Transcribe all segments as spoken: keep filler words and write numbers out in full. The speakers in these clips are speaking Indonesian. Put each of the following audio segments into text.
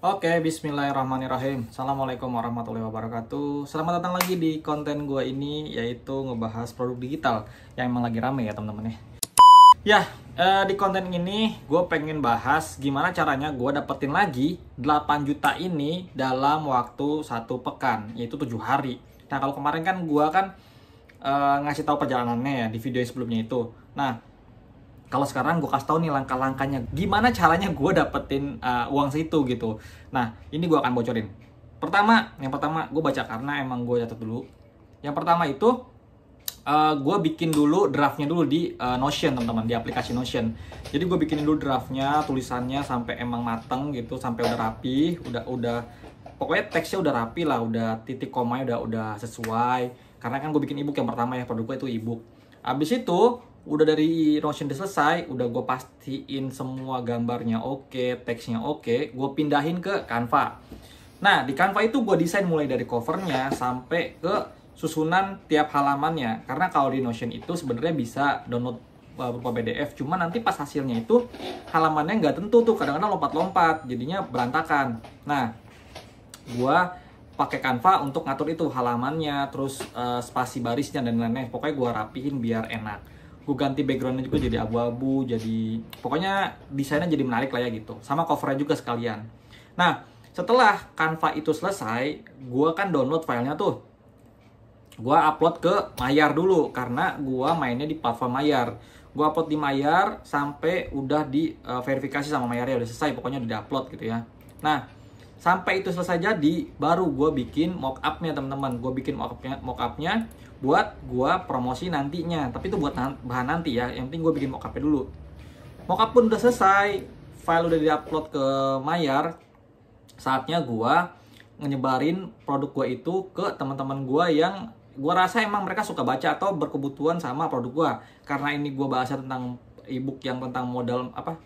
Oke, bismillahirrahmanirrahim. Assalamualaikum warahmatullahi wabarakatuh. Selamat datang lagi di konten gue ini, yaitu ngebahas produk digital yang emang lagi rame ya teman-teman ya. Ya, eh, di konten ini gue pengen bahas gimana caranya gue dapetin lagi delapan juta ini dalam waktu satu pekan, yaitu tujuh hari. Nah, kalau kemarin kan gue kan eh, ngasih tahu perjalanannya ya di video yang sebelumnya itu. Nah, kalau sekarang gue kasih tau nih langkah-langkahnya, gimana caranya gue dapetin uh, uang situ gitu. Nah, ini gue akan bocorin. Pertama, yang pertama gue baca karena emang gue catat dulu. Yang pertama itu uh, gue bikin dulu draftnya dulu di uh, Notion teman-teman, di aplikasi Notion. Jadi gue bikinin dulu draftnya, tulisannya sampai emang mateng gitu, sampai udah rapi, udah udah pokoknya teksnya udah rapi lah, udah titik komanya udah udah sesuai. Karena kan gue bikin ebook yang pertama ya, produk gue itu ebook. Abis itu udah dari Notion udah selesai, udah gue pastiin semua gambarnya oke, teksnya oke, gue pindahin ke Canva. Nah, di Canva itu gue desain mulai dari covernya sampai ke susunan tiap halamannya. Karena kalau di Notion itu sebenarnya bisa download berupa P D F, cuma nanti pas hasilnya itu halamannya nggak tentu tuh, kadang-kadang lompat-lompat, jadinya berantakan. Nah, gue pakai Canva untuk ngatur itu halamannya, terus uh, spasi barisnya dan lain-lain. Pokoknya gue rapihin biar enak. Gue ganti backgroundnya juga jadi abu-abu, jadi pokoknya desainnya jadi menarik lah ya gitu, sama covernya juga sekalian. Nah, setelah Canva itu selesai, gue kan download filenya tuh, gue upload ke Mayar dulu karena gue mainnya di platform Mayar. Gue upload di Mayar sampai udah di uh, verifikasi sama Mayar, ya udah selesai, pokoknya udah di upload gitu ya. Nah, sampai itu selesai jadi, baru gue bikin mock-up-nya teman-teman. Gue bikin mock-up-nya, mock-up-nya buat gue promosi nantinya. Tapi itu buat bahan nanti ya, yang penting gue bikin mock-up-nya dulu. Mock-up pun udah selesai, file udah di-upload ke Mayar. Saatnya gue nyebarin produk gue itu ke teman-teman gue yang gue rasa emang mereka suka baca atau berkebutuhan sama produk gue. Karena ini gue bahasnya tentang ebook yang tentang modal apa?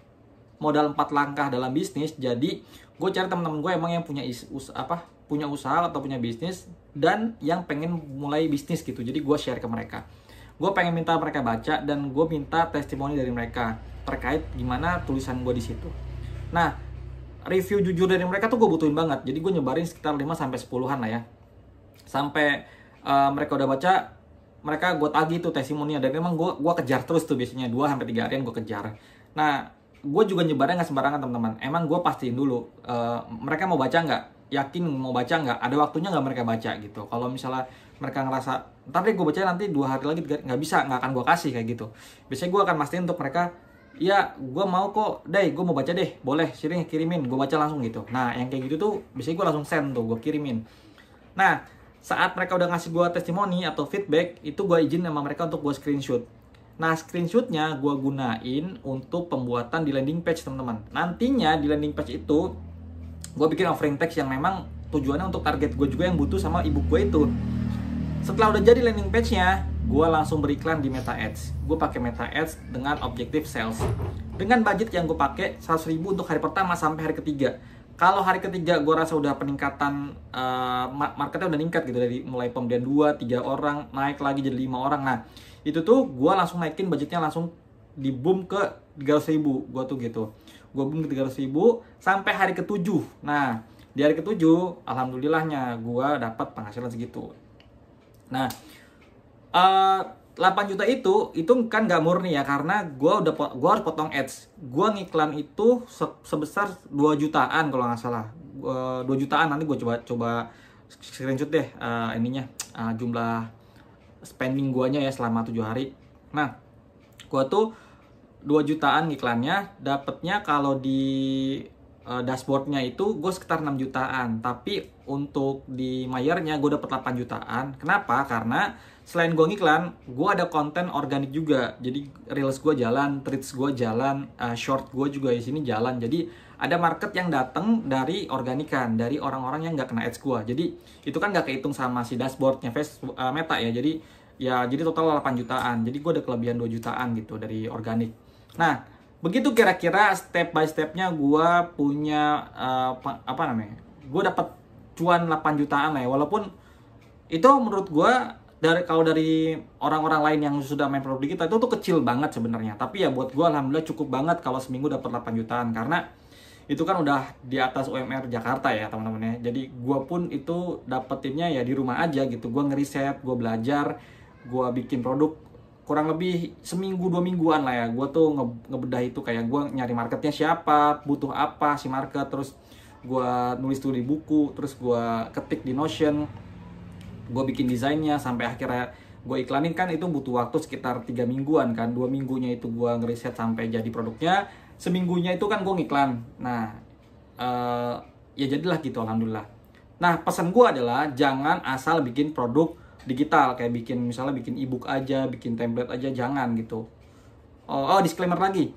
modal empat langkah dalam bisnis, jadi gue cari teman-teman gue emang yang punya is, us, apa punya usaha atau punya bisnis dan yang pengen mulai bisnis gitu. Jadi gue share ke mereka, gue pengen minta mereka baca dan gue minta testimoni dari mereka terkait gimana tulisan gue di situ. Nah, review jujur dari mereka tuh gue butuhin banget, jadi gue nyebarin sekitar lima sampai sepuluhan lah ya, sampai uh, mereka udah baca, mereka gue tagih tuh testimoninya. Dan emang gue gue kejar terus tuh, biasanya dua sampai tiga harian gue kejar. Nah, gue juga nyebarnya nggak sembarangan teman-teman. Emang gue pastiin dulu uh, mereka mau baca nggak, yakin mau baca nggak, ada waktunya nggak mereka baca gitu. Kalau misalnya mereka ngerasa ntar deh gue baca nanti dua hari lagi, nggak bisa, nggak akan gue kasih kayak gitu. Biasanya gue akan pastiin untuk mereka, iya gue mau kok, deh gue mau baca deh, boleh sering kirimin, gue baca langsung gitu. Nah, yang kayak gitu tuh biasanya gue langsung send tuh, gue kirimin. Nah, saat mereka udah ngasih gue testimoni atau feedback itu, gue izin sama mereka untuk gue screenshot. Nah, screenshotnya gue gunain untuk pembuatan di landing page teman-teman. Nantinya di landing page itu gue bikin offering text yang memang tujuannya untuk target gue juga yang butuh sama ebook gue itu. Setelah udah jadi landing page-nya, gue langsung beriklan di Meta ads. Gue pakai Meta ads dengan objektif sales. Dengan budget yang gue pakai seratus ribu untuk hari pertama sampai hari ketiga. Kalau hari ketiga gue rasa udah peningkatan, uh, marketnya udah ningkat gitu, dari mulai pembelian dua, tiga orang, naik lagi jadi lima orang. Nah, itu tuh gue langsung naikin budgetnya, langsung di boom ke tiga ratus ribu, gue tuh gitu. Gue boom ke tiga ratus ribu sampai hari ketujuh. Nah, di hari ketujuh, alhamdulillahnya gue dapat penghasilan segitu. Nah, uh, delapan juta itu, itu kan gak murni ya, karena gue udah gue harus potong ads. Gue ngiklan itu se sebesar dua jutaan kalau nggak salah, uh, dua jutaan. Nanti gue coba coba screenshot deh uh, ininya uh, jumlah spending guanya ya selama tujuh hari. Nah, gue tuh dua jutaan ngiklannya, dapatnya kalau di uh, dashboardnya itu gue sekitar enam jutaan. Tapi untuk di Mayarnya gue dapet delapan jutaan. Kenapa? Karena selain gue ngiklan, gue ada konten organik juga. Jadi reels gue jalan, tweets gue jalan, uh, short gue juga di sini jalan. Jadi ada market yang datang dari organikan, dari orang-orang yang nggak kena ads gue. Jadi itu kan nggak kehitung sama si dashboardnya Facebook uh, Meta ya. Jadi ya jadi total delapan jutaan. Jadi gue ada kelebihan dua jutaan gitu dari organik. Nah, begitu kira-kira step by stepnya gue punya uh, apa namanya? Gue dapat cuan delapan jutaan lah ya. Walaupun itu menurut gue dari kalau dari orang-orang lain yang sudah main produk digital itu tuh kecil banget sebenarnya. Tapi ya buat gue alhamdulillah cukup banget kalau seminggu dapat delapan jutaan, karena itu kan udah di atas U M R Jakarta ya teman-teman ya. Jadi gue pun itu dapetinnya ya di rumah aja gitu. Gue ngeriset, gue belajar, gue bikin produk kurang lebih seminggu dua mingguan lah ya. Gue tuh nge ngebedah itu kayak gue nyari marketnya siapa, butuh apa si market, terus gue nulis tuh di buku, terus gue ketik di Notion, gue bikin desainnya sampai akhirnya gue iklanin kan. Itu butuh waktu sekitar tiga mingguan kan. Dua minggunya itu gue ngeriset sampai jadi produknya, seminggunya itu kan gue ngiklan. Nah uh, ya jadilah gitu, alhamdulillah. Nah pesan gue adalah jangan asal bikin produk digital, kayak bikin misalnya bikin ebook aja, bikin template aja, jangan gitu. Oh, oh disclaimer lagi,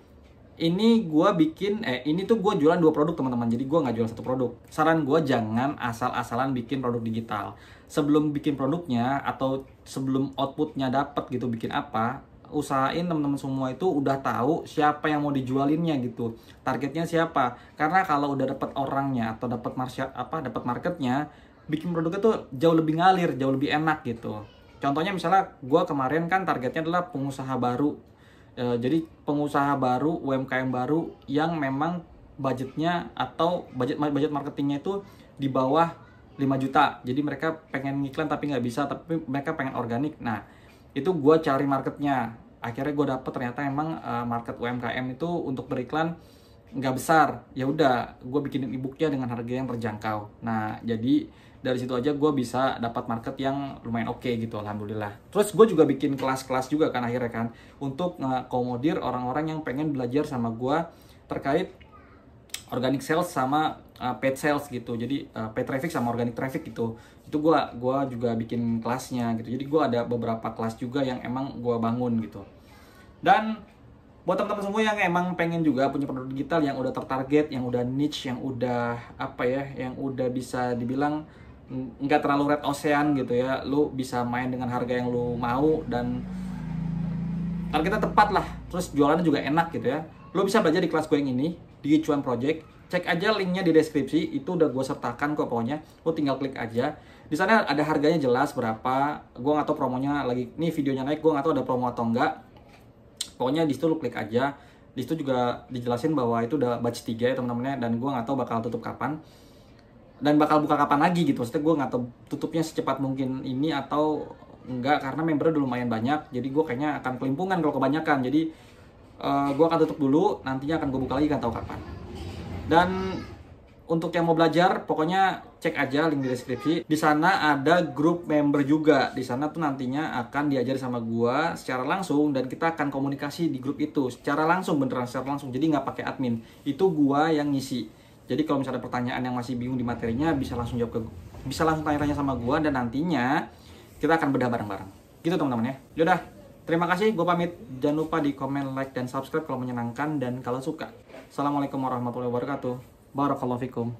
ini gue bikin eh ini tuh gue jualan dua produk teman-teman, jadi gue nggak jual satu produk. Saran gue jangan asal-asalan bikin produk digital. Sebelum bikin produknya atau sebelum outputnya dapat gitu bikin apa, usahain teman-teman semua itu udah tahu siapa yang mau dijualinnya gitu, targetnya siapa. Karena kalau udah dapat orangnya atau dapat market apa dapat marketnya, bikin produknya tuh jauh lebih ngalir, jauh lebih enak gitu. Contohnya misalnya gue kemarin kan targetnya adalah pengusaha baru, e, jadi pengusaha baru U M K M baru yang memang budgetnya atau budget budget marketingnya itu di bawah lima juta. Jadi mereka pengen ngiklan tapi nggak bisa, tapi mereka pengen organik. Nah itu gue cari marketnya, akhirnya gue dapet ternyata emang uh, market U M K M itu untuk beriklan nggak besar. Ya udah gue bikinin ebooknya dengan harga yang terjangkau. Nah jadi dari situ aja gue bisa dapat market yang lumayan oke okay gitu, alhamdulillah. Terus gue juga bikin kelas-kelas juga kan akhirnya kan, untuk ngakomodir orang-orang yang pengen belajar sama gue terkait organic sales sama Uh, paid sales gitu. Jadi uh, paid traffic sama organic traffic gitu. Itu gue gua juga bikin kelasnya gitu. Jadi gue ada beberapa kelas juga yang emang gue bangun gitu. Dan buat teman-teman semua yang emang pengen juga punya produk digital yang udah tertarget, yang udah niche, yang udah apa ya, yang udah bisa dibilang nggak terlalu red ocean gitu ya. Lu bisa main dengan harga yang lu mau dan targetnya tepat lah. Terus jualannya juga enak gitu ya. Lu bisa belajar di kelas gue yang ini, di Gicuan Project. Cek aja linknya di deskripsi, itu udah gue sertakan kok pokoknya. Lo tinggal klik aja. Di sana ada harganya jelas berapa. Gue nggak tahu promonya lagi. Nih videonya naik, gue nggak tahu ada promo atau enggak. Pokoknya di situ lo klik aja. Di situ juga dijelasin bahwa itu udah batch tiga ya teman-temannya, dan gue nggak tahu bakal tutup kapan dan bakal buka kapan lagi gitu. Maksudnya gue nggak tahu tutupnya secepat mungkin ini atau enggak, karena membernya udah lumayan banyak. Jadi gue kayaknya akan kelimpungan kalau kebanyakan. Jadi uh, gue akan tutup dulu. Nantinya akan gue buka lagi, nggak tahu kapan. Dan untuk yang mau belajar, pokoknya cek aja link di deskripsi. Di sana ada grup member juga. Di sana tuh nantinya akan diajari sama gua secara langsung, dan kita akan komunikasi di grup itu secara langsung, beneran secara langsung. Jadi nggak pakai admin. Itu gua yang ngisi. Jadi kalau misalnya ada pertanyaan yang masih bingung di materinya, bisa langsung jawab ke gua. Bisa langsung tanya-tanya sama gua, dan nantinya kita akan bedah bareng-bareng. Gitu teman-teman ya. Yaudah, terima kasih. Gua pamit. Jangan lupa di komen, like, dan subscribe kalau menyenangkan dan kalau suka. Assalamualaikum warahmatullahi wabarakatuh. Barakallahu fikum.